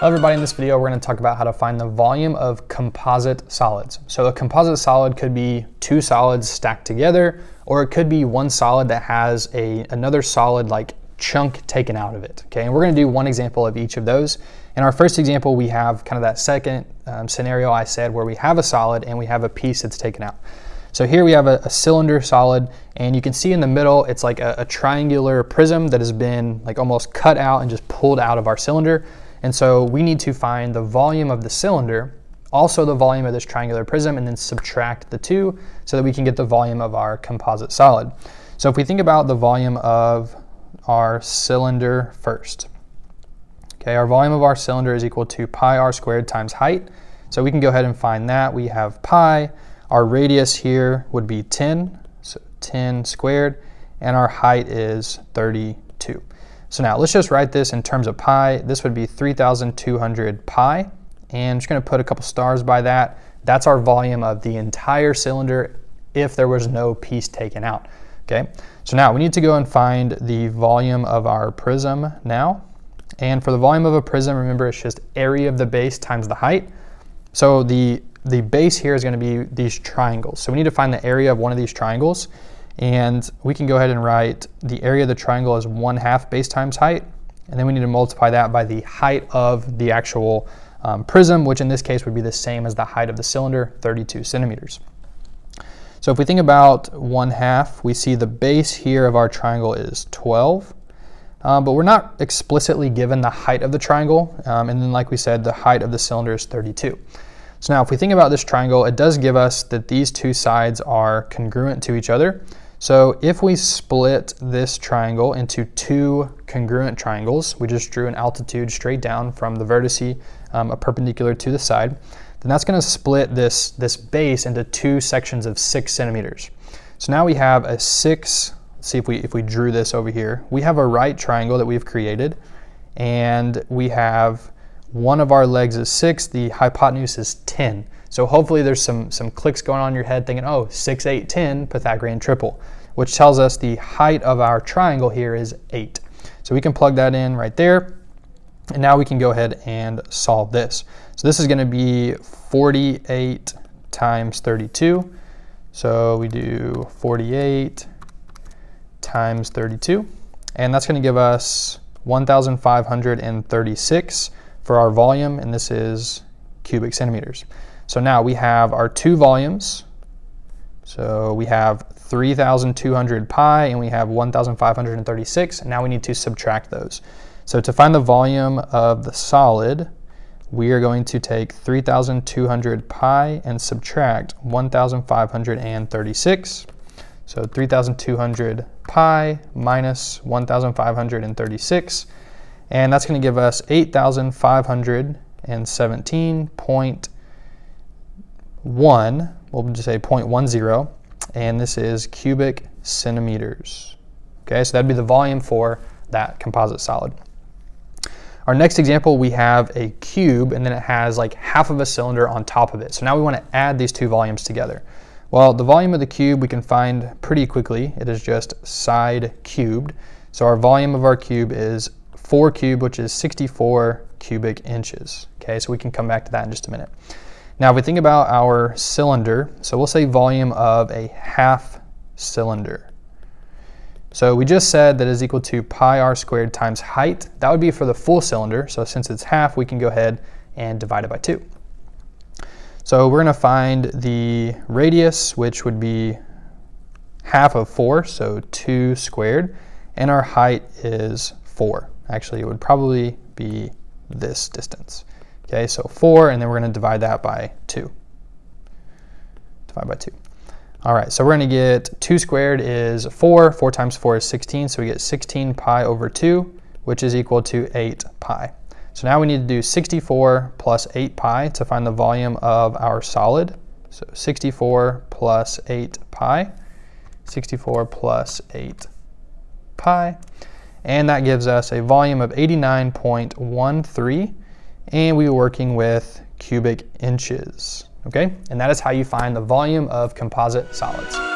Hello everybody, in this video we're going to talk about how to find the volume of composite solids. So a composite solid could be two solids stacked together, or it could be one solid that has another solid like chunk taken out of it. Okay, and we're going to do one example of each of those. In our first example, we have kind of that second scenario I said where we have a solid and we have a piece that's taken out. So here we have a cylinder solid, and you can see in the middle it's like a triangular prism that has been like almost cut out and just pulled out of our cylinder. And so we need to find the volume of the cylinder, also the volume of this triangular prism, and then subtract the two so that we can get the volume of our composite solid. So if we think about the volume of our cylinder first, okay, our volume of our cylinder is equal to pi r squared times height. So we can go ahead and find that. We have pi, our radius here would be 10, so 10 squared, and our height is 32. So now let's just write this in terms of pi. This would be 3,200 pi, and I'm just going to put a couple stars by that. That's our volume of the entire cylinder if there was no piece taken out. Okay, so now we need to go and find the volume of our prism now. And for the volume of a prism, remember it's just area of the base times the height. So the base here is going to be these triangles. So we need to find the area of one of these triangles. And we can go ahead and write the area of the triangle as 1/2 base times height. And then we need to multiply that by the height of the actual prism, which in this case would be the same as the height of the cylinder, 32 centimeters. So if we think about 1/2, we see the base here of our triangle is 12. But we're not explicitly given the height of the triangle. And then like we said, the height of the cylinder is 32. So now if we think about this triangle, it does give us that these two sides are congruent to each other. So if we split this triangle into two congruent triangles, we just drew an altitude straight down from the vertice, perpendicular to the side, then that's going to split this base into two sections of 6 centimeters. So now we have a 6, let's see if we drew this over here, we have a right triangle that we've created, and we have one of our legs is 6, the hypotenuse is 10. So hopefully there's some clicks going on in your head thinking, oh, 6, 8, 10, Pythagorean triple, which tells us the height of our triangle here is 8. So we can plug that in right there. And now we can go ahead and solve this. So this is going to be 48 times 32. So we do 48 times 32. And that's going to give us 1,536. For our volume, and this is cubic centimeters. So now we have our two volumes. So we have 3,200 pi and we have 1,536, and now we need to subtract those. So to find the volume of the solid, we are going to take 3,200 pi and subtract 1,536. So 3,200 pi minus 1,536. And that's going to give us 8,517.1, we'll just say 0.10, and this is cubic centimeters. Okay, so that'd be the volume for that composite solid. Our next example, we have a cube, and then it has like half of a cylinder on top of it. So now we want to add these two volumes together. Well, the volume of the cube we can find pretty quickly. It is just side cubed. So our volume of our cube is 4 cubed, which is 64 cubic inches. Okay, so we can come back to that in just a minute. Now, if we think about our cylinder, so we'll say volume of a half cylinder. So we just said that is equal to pi r squared times height. That would be for the full cylinder. So since it's half, we can go ahead and divide it by 2. So we're going to find the radius, which would be half of 4, so 2 squared, and our height is 4. Actually, it would probably be this distance. Okay, so 4, and then we're going to divide that by 2. Divide by 2. All right, so we're going to get 2 squared is 4. 4 times 4 is 16, so we get 16 pi over 2, which is equal to 8 pi. So now we need to do 64 plus 8 pi to find the volume of our solid. So 64 plus 8 pi. 64 plus 8 pi. And that gives us a volume of 89.13, and we were working with cubic inches. Okay, and that is how you find the volume of composite solids.